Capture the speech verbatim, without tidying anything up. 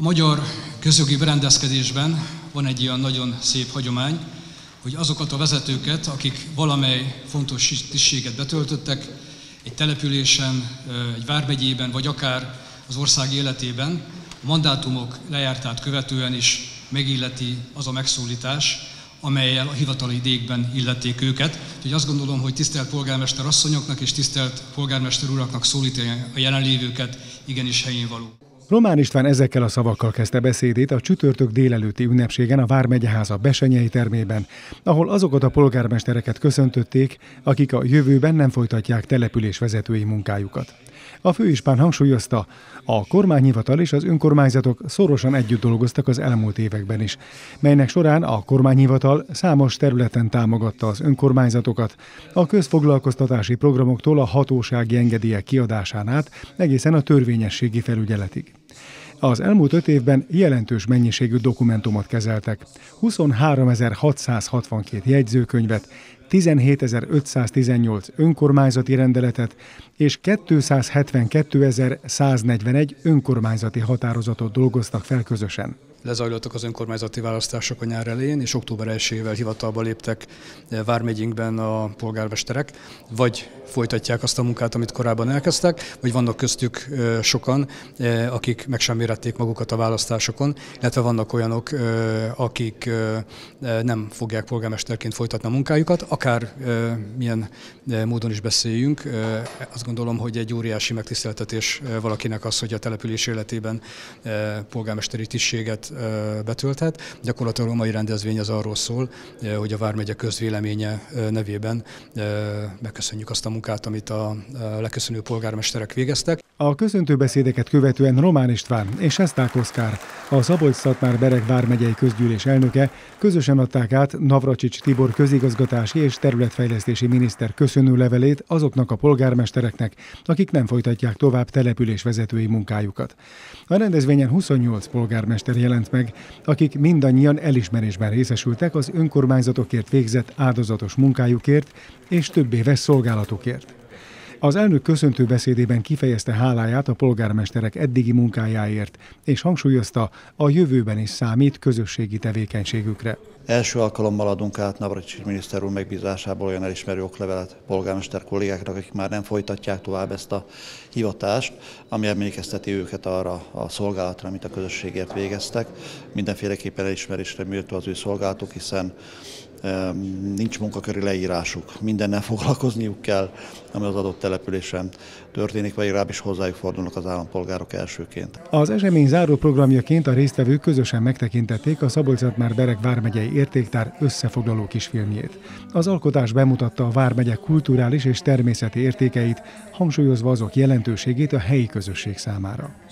A magyar közjogi berendezkedésben van egy ilyen nagyon szép hagyomány, hogy azokat a vezetőket, akik valamely fontos tisztséget betöltöttek, egy településen, egy vármegyében, vagy akár az ország életében, a mandátumok lejártát követően is megilleti az a megszólítás, amellyel a hivatali idékben illették őket. Úgyhogy azt gondolom, hogy tisztelt polgármester asszonyoknak és tisztelt polgármester uraknak szólítani a jelenlévőket igenis helyén való. Román István ezekkel a szavakkal kezdte beszédét a csütörtök délelőtti ünnepségen a Vármegyeháza Besenyei termében, ahol azokat a polgármestereket köszöntötték, akik a jövőben nem folytatják településvezetői munkájukat. A főispán hangsúlyozta, a kormányhivatal és az önkormányzatok szorosan együtt dolgoztak az elmúlt években is, melynek során a kormányhivatal számos területen támogatta az önkormányzatokat, a közfoglalkoztatási programoktól a hatósági engedélyek kiadásán át egészen a törvényességi felügyeletig. Az elmúlt öt évben jelentős mennyiségű dokumentumot kezeltek, huszonháromezer-hatszázhatvankét jegyzőkönyvet, tizenhétezer-ötszáztizennyolc önkormányzati rendeletet és kétszázhetvenkétezer-száznegyvenegy önkormányzati határozatot dolgoztak fel közösen. Lezajlottak az önkormányzati választások a nyár elején, és október elsejével hivatalba léptek vármegyénkben a polgármesterek, vagy folytatják azt a munkát, amit korábban elkezdtek, vagy vannak köztük sokan, akik meg sem érették magukat a választásokon, illetve vannak olyanok, akik nem fogják polgármesterként folytatni a munkájukat, akár milyen módon is beszéljünk. Azt gondolom, hogy egy óriási megtiszteltetés valakinek az, hogy a település életében polgármesteri tisztséget betölthet. Gyakorlatilag a mai rendezvény az arról szól, hogy a Vármegye közvéleménye nevében megköszönjük azt a munkát, amit a leköszönő polgármesterek végeztek. A köszöntőbeszédeket követően Román István és Seszták Oszkár, a Szabolcs-Szatmár-Bereg vármegyei közgyűlés elnöke közösen adták át Navracsics Tibor közigazgatási és területfejlesztési miniszter köszönőlevelét azoknak a polgármestereknek, akik nem folytatják tovább településvezetői munkájukat. A rendezvényen huszonnyolc polgármester jelent meg, akik mindannyian elismerésben részesültek az önkormányzatokért végzett áldozatos munkájukért és több éves szolgálatukért. Az elnök köszöntő beszédében kifejezte háláját a polgármesterek eddigi munkájáért, és hangsúlyozta, a jövőben is számít közösségi tevékenységükre. Első alkalommal adunk át Navracsics miniszter úr megbízásából olyan elismerő oklevelet polgármester kollégáknak, akik már nem folytatják tovább ezt a hivatást, ami emlékezteti őket arra a szolgálatra, amit a közösségért végeztek. Mindenféleképpen elismerésre méltó az ő szolgálatuk, hiszen nincs munkaköri leírásuk, mindennel foglalkozniuk kell, ami az adott településen történik, vagy legalábbis hozzájuk fordulnak az állampolgárok elsőként. Az esemény záró programjaként a résztvevők közösen megtekintették a Szabolcs-Szatmár-Bereg vármegyei értéktár összefoglaló kisfilmjét. Az alkotás bemutatta a vármegye kulturális és természeti értékeit, hangsúlyozva azok jelentőségét a helyi közösség számára.